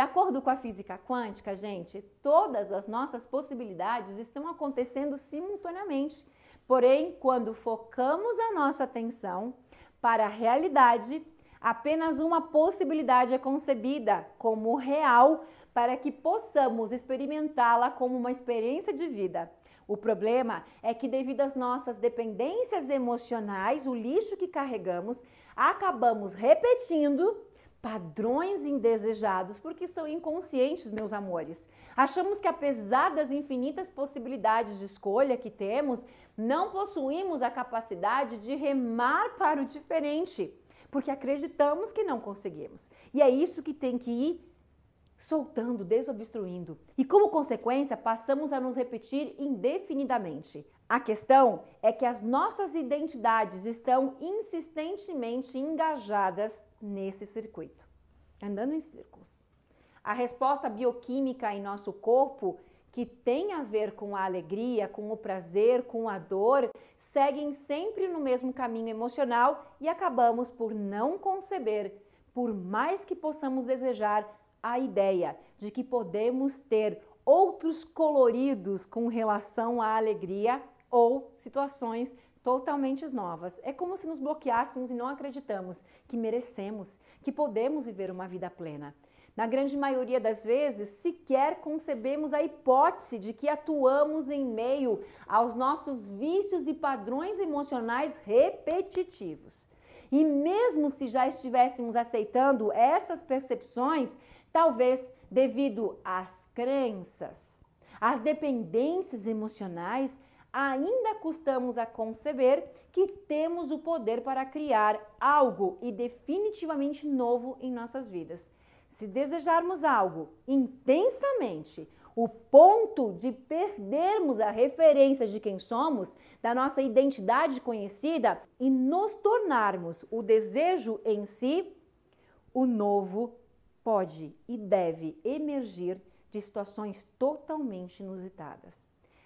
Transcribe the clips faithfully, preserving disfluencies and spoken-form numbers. De acordo com a física quântica, gente, todas as nossas possibilidades estão acontecendo simultaneamente. Porém, quando focamos a nossa atenção para a realidade, apenas uma possibilidade é concebida como real para que possamos experimentá-la como uma experiência de vida. O problema é que, devido às nossas dependências emocionais, o lixo que carregamos, acabamos repetindo padrões indesejados, porque são inconscientes, meus amores. Achamos que, apesar das infinitas possibilidades de escolha que temos, não possuímos a capacidade de remar para o diferente, porque acreditamos que não conseguimos. E é isso que tem que ir soltando, desobstruindo. E como consequência, passamos a nos repetir indefinidamente. A questão é que as nossas identidades estão insistentemente engajadas nesse circuito, andando em círculos. A resposta bioquímica em nosso corpo, que tem a ver com a alegria, com o prazer, com a dor, seguem sempre no mesmo caminho emocional e acabamos por não conceber, por mais que possamos desejar, a ideia de que podemos ter outros coloridos com relação à alegria ou situações totalmente novas. É como se nos bloqueássemos e não acreditamos que merecemos, que podemos viver uma vida plena. Na grande maioria das vezes, sequer concebemos a hipótese de que atuamos em meio aos nossos vícios e padrões emocionais repetitivos. E mesmo se já estivéssemos aceitando essas percepções, talvez devido às crenças, às dependências emocionais, ainda custamos a conceber que temos o poder para criar algo e definitivamente novo em nossas vidas. Se desejarmos algo intensamente, o ponto de perdermos a referência de quem somos, da nossa identidade conhecida e nos tornarmos o desejo em si, o novo pode e deve emergir de situações totalmente inusitadas.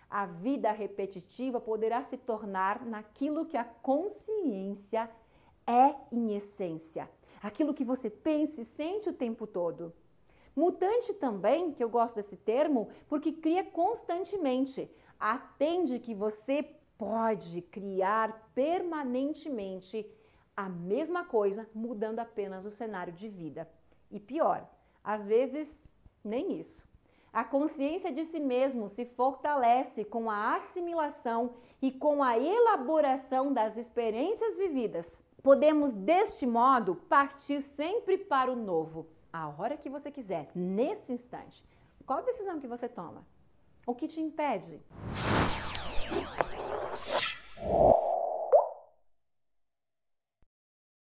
A vida repetitiva poderá se tornar naquilo que a consciência é em essência, aquilo que você pensa e sente o tempo todo. Mutante também, que eu gosto desse termo, porque cria constantemente. Atende que você pode criar permanentemente a mesma coisa, mudando apenas o cenário de vida. E pior, às vezes nem isso. A consciência de si mesmo se fortalece com a assimilação e com a elaboração das experiências vividas. Podemos, deste modo, partir sempre para o novo, a hora que você quiser, nesse instante. Qual decisão que você toma? O que te impede?